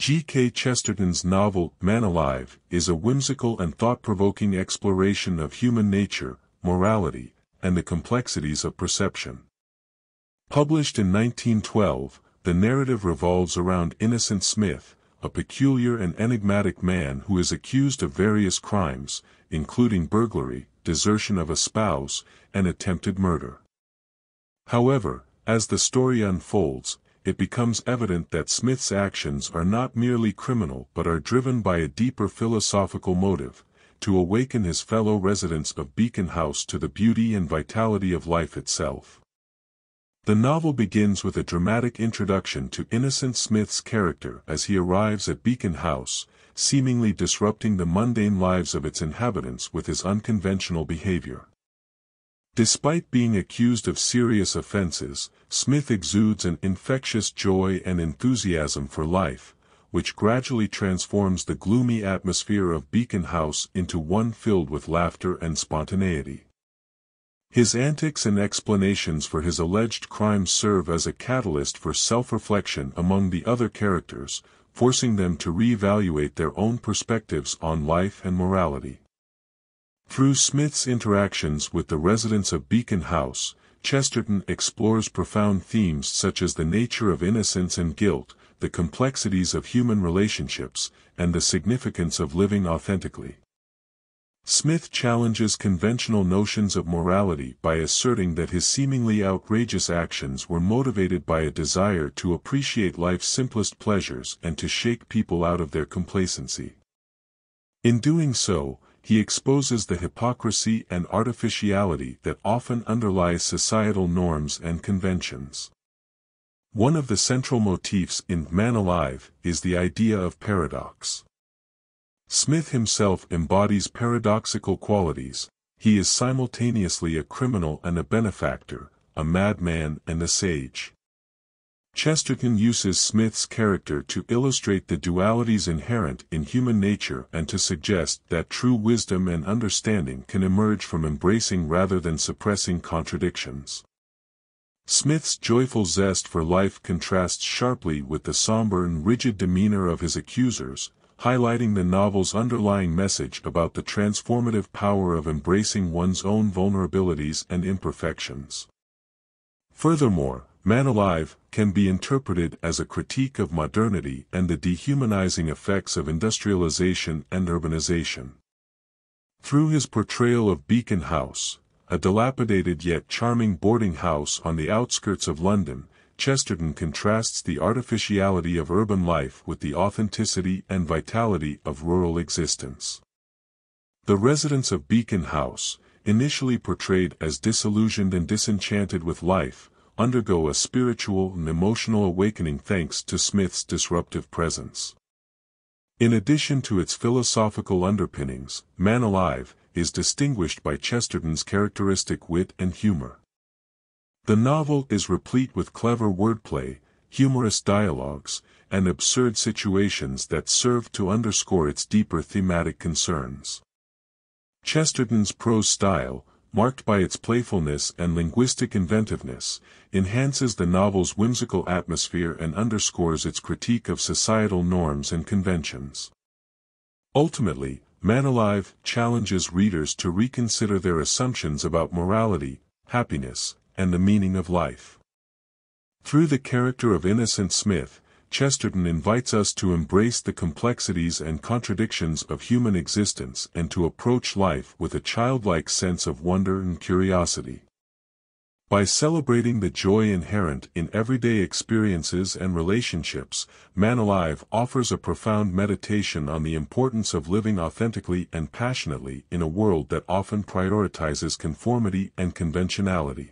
G.K. Chesterton's novel, Manalive, is a whimsical and thought-provoking exploration of human nature, morality, and the complexities of perception. Published in 1912, the narrative revolves around Innocent Smith, a peculiar and enigmatic man who is accused of various crimes, including burglary, desertion of a spouse, and attempted murder. However, as the story unfolds, it becomes evident that Smith's actions are not merely criminal but are driven by a deeper philosophical motive, to awaken his fellow residents of Beacon House to the beauty and vitality of life itself. The novel begins with a dramatic introduction to Innocent Smith's character as he arrives at Beacon House, seemingly disrupting the mundane lives of its inhabitants with his unconventional behavior. Despite being accused of serious offenses, Smith exudes an infectious joy and enthusiasm for life, which gradually transforms the gloomy atmosphere of Beacon House into one filled with laughter and spontaneity. His antics and explanations for his alleged crimes serve as a catalyst for self-reflection among the other characters, forcing them to reevaluate their own perspectives on life and morality. Through Smith's interactions with the residents of Beacon House, Chesterton explores profound themes such as the nature of innocence and guilt, the complexities of human relationships, and the significance of living authentically. Smith challenges conventional notions of morality by asserting that his seemingly outrageous actions were motivated by a desire to appreciate life's simplest pleasures and to shake people out of their complacency. In doing so, he exposes the hypocrisy and artificiality that often underlies societal norms and conventions. One of the central motifs in Manalive is the idea of paradox. Smith himself embodies paradoxical qualities. He is simultaneously a criminal and a benefactor, a madman and a sage. Chesterton uses Smith's character to illustrate the dualities inherent in human nature and to suggest that true wisdom and understanding can emerge from embracing rather than suppressing contradictions. Smith's joyful zest for life contrasts sharply with the somber and rigid demeanor of his accusers, highlighting the novel's underlying message about the transformative power of embracing one's own vulnerabilities and imperfections. Furthermore, Manalive can be interpreted as a critique of modernity and the dehumanizing effects of industrialization and urbanization. Through his portrayal of Beacon House, a dilapidated yet charming boarding house on the outskirts of London, Chesterton contrasts the artificiality of urban life with the authenticity and vitality of rural existence. The residents of Beacon House, initially portrayed as disillusioned and disenchanted with life, undergo a spiritual and emotional awakening thanks to Smith's disruptive presence. In addition to its philosophical underpinnings, Manalive is distinguished by Chesterton's characteristic wit and humor. The novel is replete with clever wordplay, humorous dialogues, and absurd situations that serve to underscore its deeper thematic concerns. Chesterton's prose style, marked by its playfulness and linguistic inventiveness, enhances the novel's whimsical atmosphere and underscores its critique of societal norms and conventions. Ultimately, Manalive challenges readers to reconsider their assumptions about morality, happiness, and the meaning of life. Through the character of Innocent Smith, Chesterton invites us to embrace the complexities and contradictions of human existence and to approach life with a childlike sense of wonder and curiosity. By celebrating the joy inherent in everyday experiences and relationships, Manalive offers a profound meditation on the importance of living authentically and passionately in a world that often prioritizes conformity and conventionality.